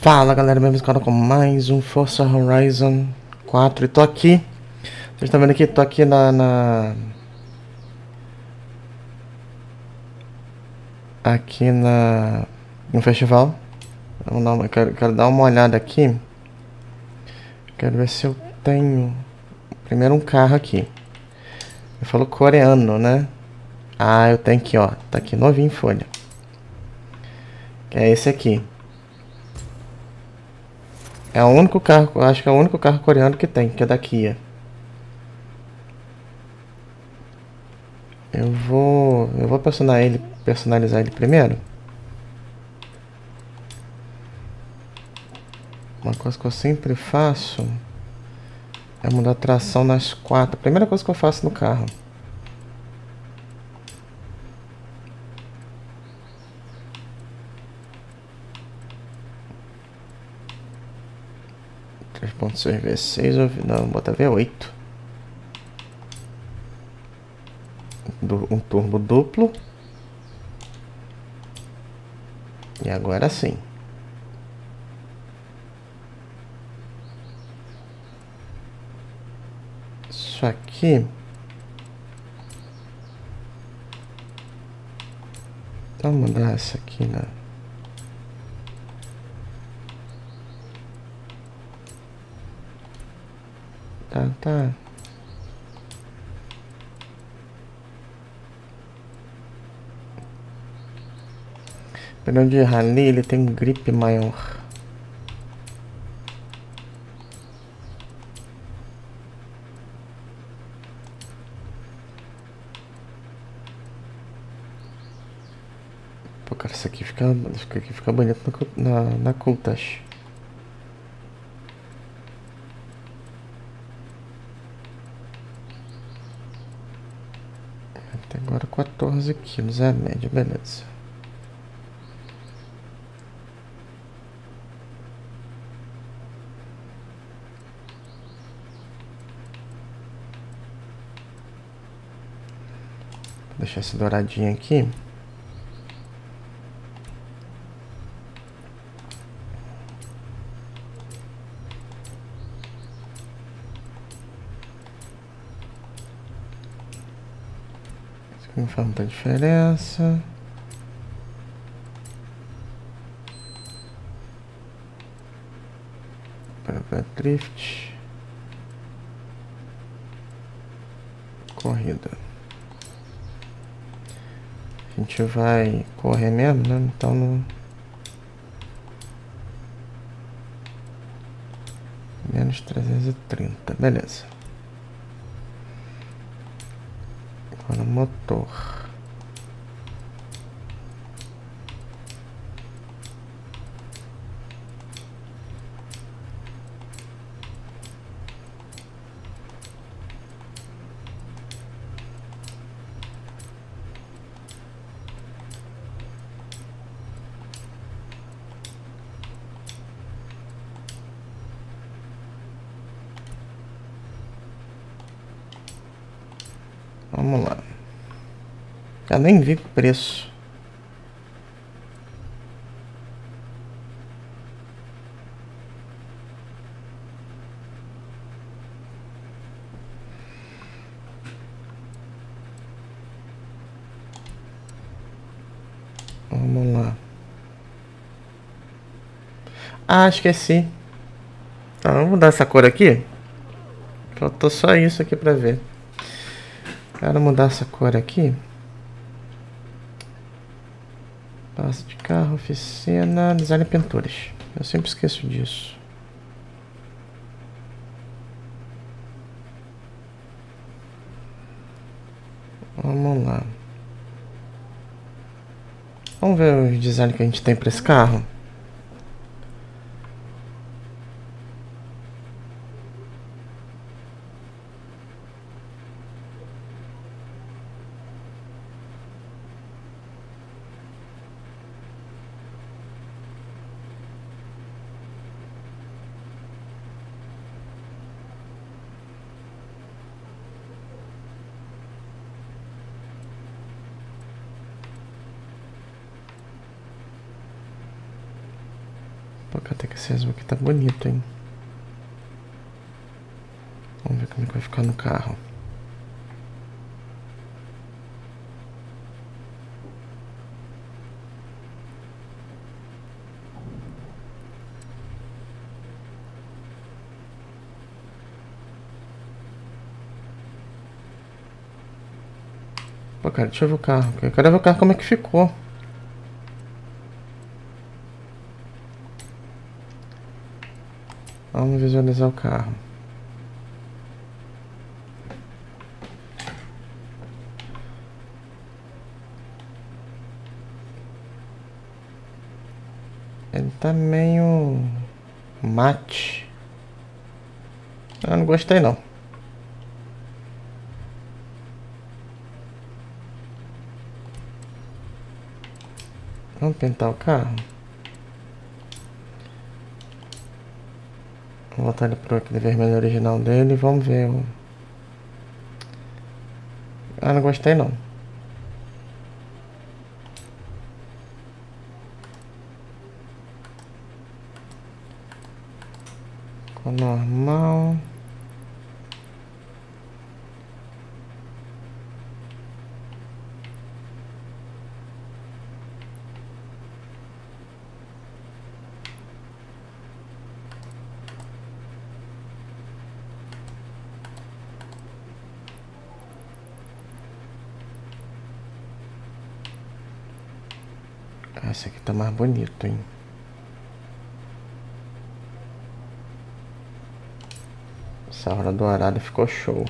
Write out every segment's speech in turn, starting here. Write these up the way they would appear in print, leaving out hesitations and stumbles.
Fala galera, bem-vindos com mais um Forza Horizon 4. E tô aqui, vocês estão vendo aqui, tô aqui no festival. Quero dar uma olhada aqui. Quero ver se eu tenho primeiro um carro aqui. Eu falo coreano, né? Ah, eu tenho aqui, ó, tá aqui novinho em folha, que é esse aqui. É o único carro, eu acho que é o único carro coreano que tem, que é da Kia. Eu vou personalizar ele primeiro. Uma coisa que eu sempre faço é mudar a tração nas quatro. A primeira coisa que eu faço no carro. Ponto V6, não, bota V8. Um turbo duplo. E agora sim. Isso aqui. Então mudar essa aqui, né? Tá. Pneu de rally, ele tem um grip maior. Pô, cara, isso aqui fica bonito na Countach. Até agora 14 quilos é a média, beleza. Vou deixar esse douradinho aqui. Não faz muita diferença. Para drift. Corrida. A gente vai correr mesmo, né? Então não. Menos 330, beleza. Agora motor. Vamos lá. Eu nem vi o preço. Vamos lá. Ah, esqueci. Tá, vamos mudar essa cor aqui. Faltou só isso aqui pra ver. Quero mudar essa cor aqui. Passa de carro, oficina, design e pinturas. Eu sempre esqueço disso. Vamos lá. Vamos ver o design que a gente tem para esse carro. Pô, até que esse azul aqui tá bonito, hein? Vamos ver como é que vai ficar no carro. Pô, cara, deixa eu ver o carro. Eu quero ver o carro como é que ficou. Vamos visualizar o carro. Ele tá meio mate. Eu não gostei não. Vamos pintar o carro. Vou botar ele pro aquele vermelho original dele e vamos ver. Ah, não gostei não. Ficou normal. Esse aqui tá mais bonito, hein? Essa hora do arado ficou show.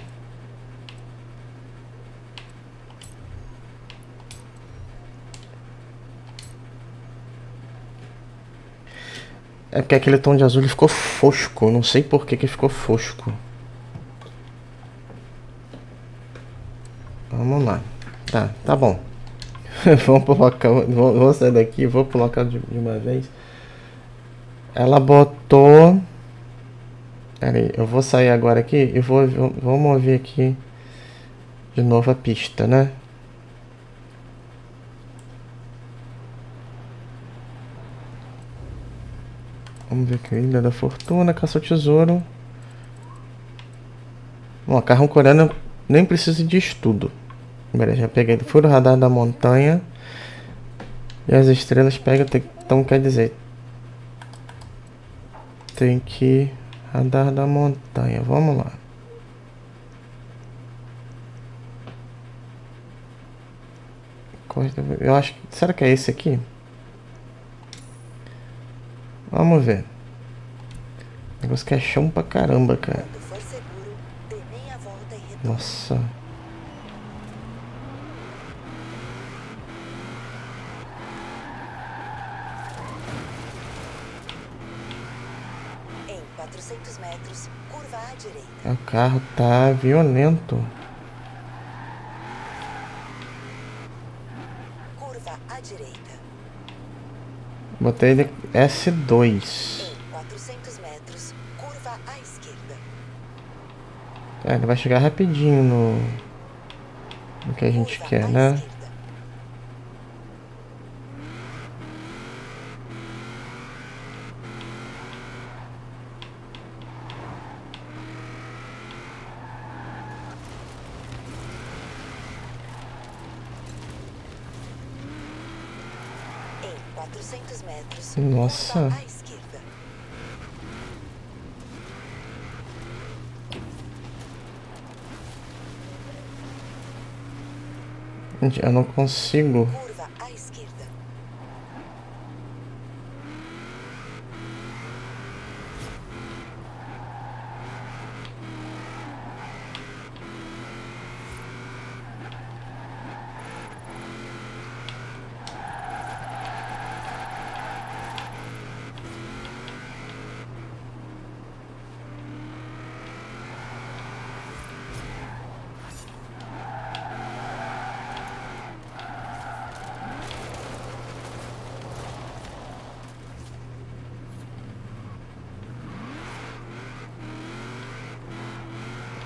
É porque aquele tom de azul ele ficou fosco. Não sei por que que ficou fosco. Vamos lá. Tá, tá bom. Vamos pro local, vou sair daqui, vou pro local de uma vez. Ela botou. Pera aí, eu vou sair agora aqui e vou mover aqui de novo a pista, né? Vamos ver aqui, Ilha da Fortuna, caça o tesouro. Bom, carro coreano eu nem preciso de estudo. Beleza, já peguei. Fura o radar da montanha. E as estrelas pegam. Então quer dizer, tem que... Radar da montanha. Vamos lá. Eu acho... Será que é esse aqui? Vamos ver. O negócio que é chão pra caramba, cara. Nossa... O carro tá violento. Curva à direita. Botei ele S2. Em 400 metros, curva à esquerda. É, ele vai chegar rapidinho no que a gente curva quer, né? Esquerda. Nossa. Gente, eu não consigo.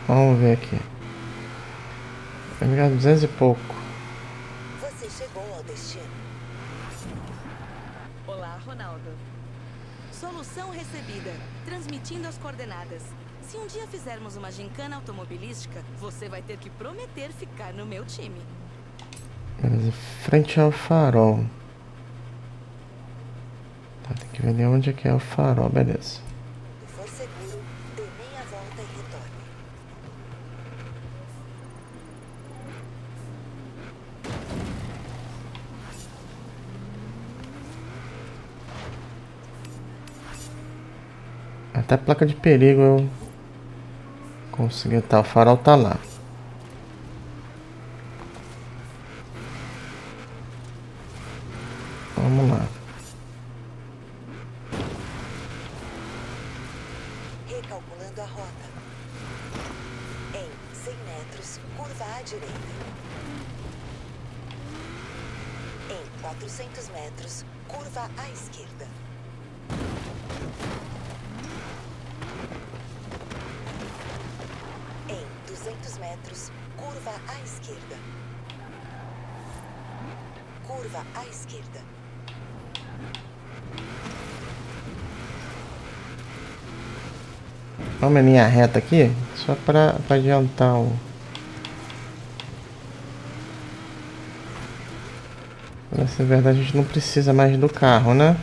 Vamos ver aqui. Vai pegar 200 e pouco. Você chegou ao destino. Olá, Ronaldo. Solução recebida. Transmitindo as coordenadas. Se um dia fizermos uma gincana automobilística, você vai ter que prometer ficar no meu time. Frente ao farol. Tá, tem que ver de onde é que é o farol, beleza. Se for seguro, dê meia volta e retorne. Até a placa de perigo eu consegui. Tá, o farol tá lá. Vamos lá. Recalculando a rota. Em 100 metros, curva à direita. Em 400 metros, curva à esquerda. Em 200 metros, curva à esquerda. Curva à esquerda. Vamos a linha reta aqui, só para adiantar o... Pra ser verdade, a gente não precisa mais do carro, né?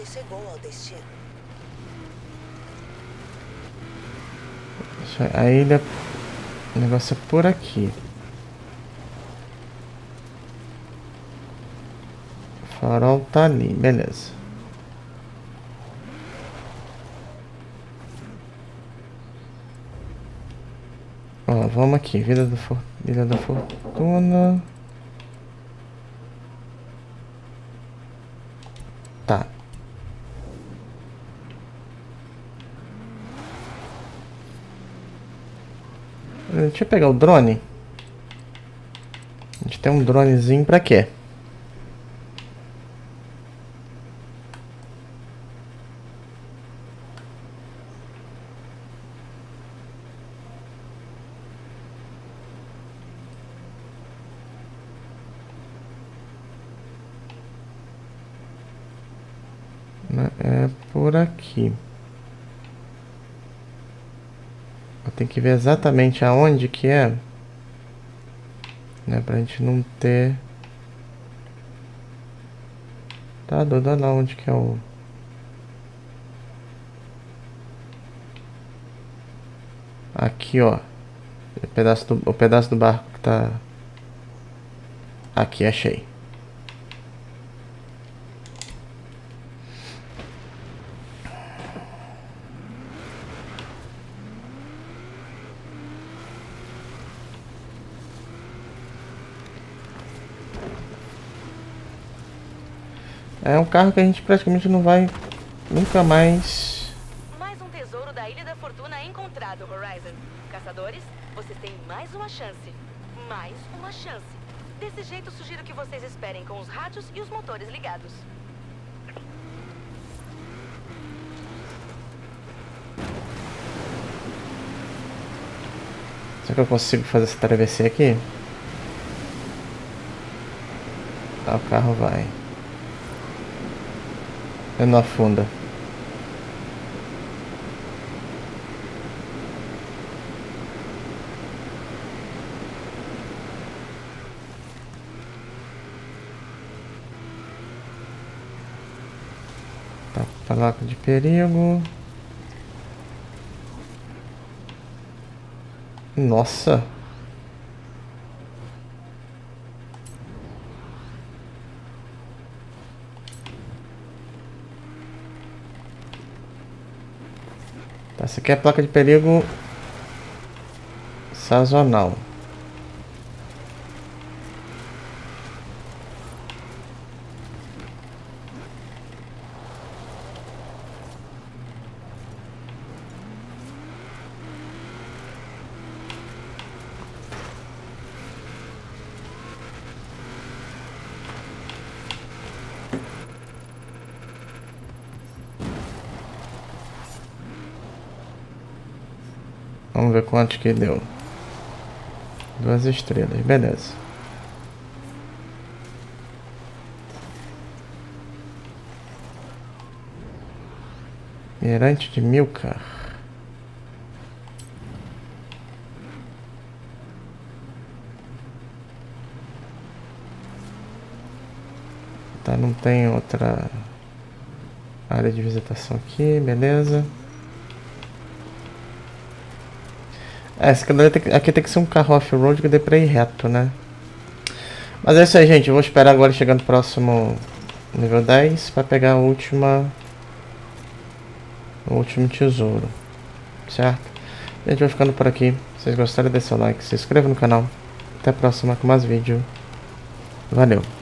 Você chegou ao destino. A ilha... O negócio é por aqui. O farol tá ali, beleza. Ó, vamos aqui, Ilha da Fortuna. Tá. Deixa eu pegar o drone. A gente tem um dronezinho pra quê? É por aqui. Tem que ver exatamente aonde que é, né, pra gente não ter... Tá doido, olha lá onde que é o... Aqui, ó, o pedaço do barco que tá... Aqui, achei. É um carro que a gente praticamente não vai nunca mais... Mais um tesouro da Ilha da Fortuna encontrado, Horizon. Caçadores, vocês têm mais uma chance. Mais uma chance. Desse jeito, sugiro que vocês esperem com os rádios e os motores ligados. Será que eu consigo fazer essa travessia aqui? Tá, o carro vai... Eu não afunda. Tá, placa de perigo. Nossa. Tá, essa aqui é a placa de perigo sazonal. Vamos ver quanto que deu. 2 estrelas, beleza. Mirante de Milcar. Tá, não tem outra área de visitação aqui, beleza. É, essa aqui tem que ser um carro off-road que dê pra ir reto, né? Mas é isso aí, gente. Eu vou esperar agora chegando próximo nível 10 pra pegar o último tesouro, certo? A gente vai ficando por aqui. Se vocês gostaram, deixa o like, se inscreva no canal. Até a próxima com mais vídeo. Valeu!